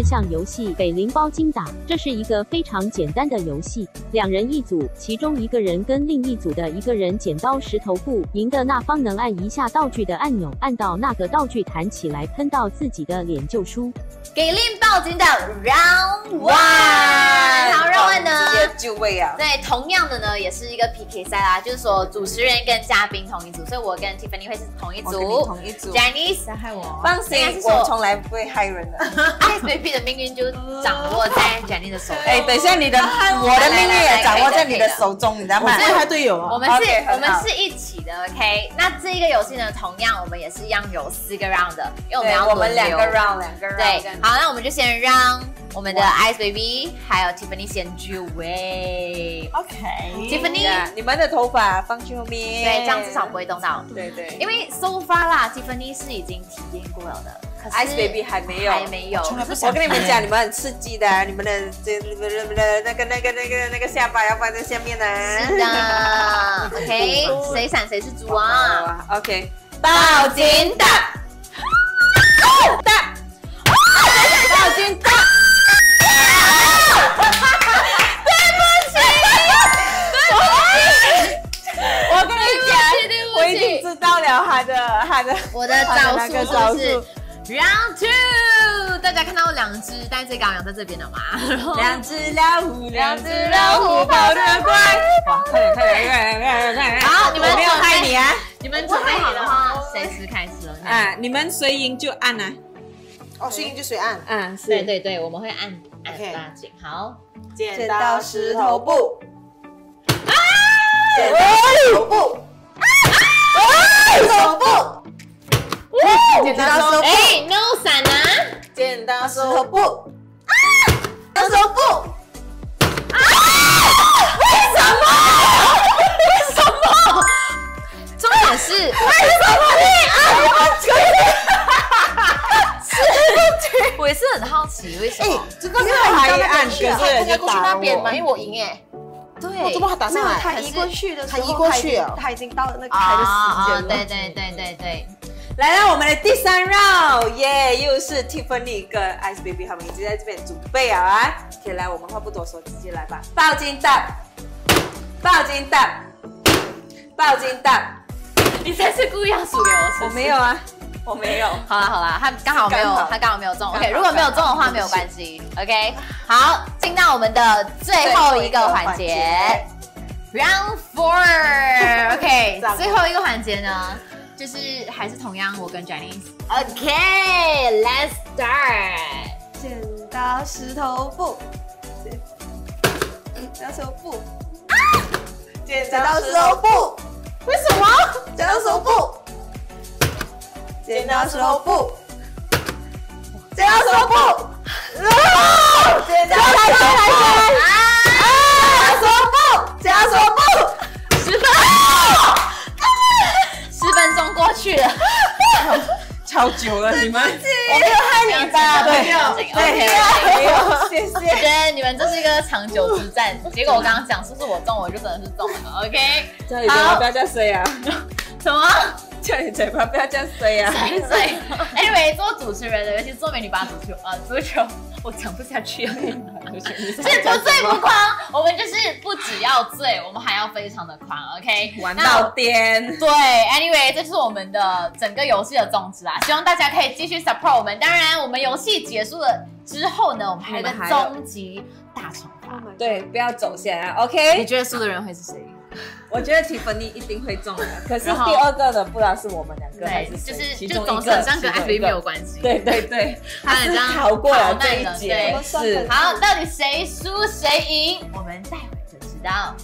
四项游戏给零包精打，这是一个非常简单的游戏，两人一组，其中一个人跟另一组的一个人剪刀石头布，赢的那方能按一下道具的按钮，按到那个道具弹起来喷到自己的脸就输。给零包精打 Round One， 好，让我呢直接就位啊。对，同样的呢，也是一个 PK 赛啦，就是说主持人跟嘉宾同一组，所以我跟 Tiffany 会是同一组，同一组。Janice 在害我，放心，我从来不会害人的。Ice Baby 的命运就掌握在 Janice 的手中。哎，等一下，你的我的命运也掌握在你的手中，你知道吗？我是他队友啊。我们是一起的 ，OK？ 那这一个游戏呢，同样我们也是一样有4个 round 的，因为我们要轮流。对，我们两个 round。对，好，那我们就先让我们的 Ice Baby 还有 Tiffany 先居位。OK，Tiffany， 你们的头发放去后面。对，这样至少不会动到。对对。因为 so far 啦 ，Tiffany 是已经体验过了的。 Ice Baby 还没有，我跟你们讲，你们很刺激的，你们的那个下巴要放在下面呢。是的 ，OK， 谁闪谁是猪啊 ？OK， 抱紧打，抱紧打。 对不起，我已经知道了他的我的招数是。 Round two， 大家看到2只带最高羊在这边了吗？2只老虎跑得快，哇！快！好，你们没有害你啊！你们准备好的话，随时开始了。啊，你们谁赢就按啊！哦，谁赢就谁按。嗯，是。对对对，我们会按拉紧。好，剪刀石头布。啊！剪刀石头布。啊！石头布。 剪刀石头布，哎 ，no 伞啊！剪刀石头布，啊！石头布，啊！为什么？重点是为什么你按我嘴？是，我也是很好奇为什么。这个是他一按，他应该过去那边嘛，因为我赢哎。 对，怎么打上来？他移过去的，他移过去，他已经到了那个开的时间了。对对对对对，来到我们的第3 round， 耶，又是 Tiffany 跟 Ice Baby 他们已经在这边准备好啊。OK， 来，我们话不多说，直接来吧。抱金蛋，你这是故意要输给我？我没有啊。 我没有，好啦，他刚好没有中 ，OK， 如果没有中的话没有关系 ，OK， 好，进到我们的最后一个环节 ，Round Four，OK， 最后一个环节呢，就是还是同样我跟 Janice，OK，Let's start， 剪刀石头布，啊，剪刀石头布，为什么？剪刀石头布。 剪刀石头布，剪刀石头布，10分钟过去了，超久了你们，我没有害你吧？对，谢谢。我觉得你们这是一个长久之战，结果我刚刚讲是不是我中，我就真的是中了 ，OK？ 好，不要再睡啊！什么？ 叫你嘴巴不要这样塞啊！塞 ！Anyway， 做主持人的，尤其是做美女吧足球，我讲不下去了。是不醉不狂，我们就是不只要醉，我们还要非常的狂 ，OK？ 玩到颠。对 ，Anyway， 这是我们的整个游戏的宗旨啦，希望大家可以继续 support 我们。当然，我们游戏结束了之后呢，我们还有个终极大惩罚。对，不要走先啊 ，OK？ 你觉得输的人会是谁？ 我觉得 Tiffany 一定会中的，可是第2个的不知道是我们2个还是其中一个，就总跟 Ice Baby 没有关系。对，他很逃过了这一劫。是，好，到底谁输谁赢，我们待会就知道。